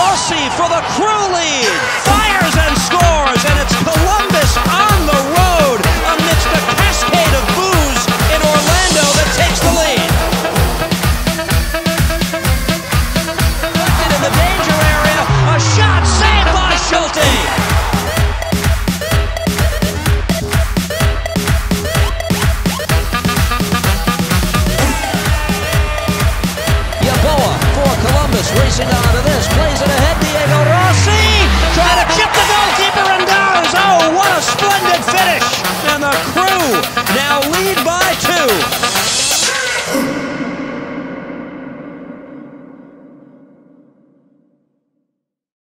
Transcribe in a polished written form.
Pelosi for the Crew lead. Fires and scores, and it's Columbus.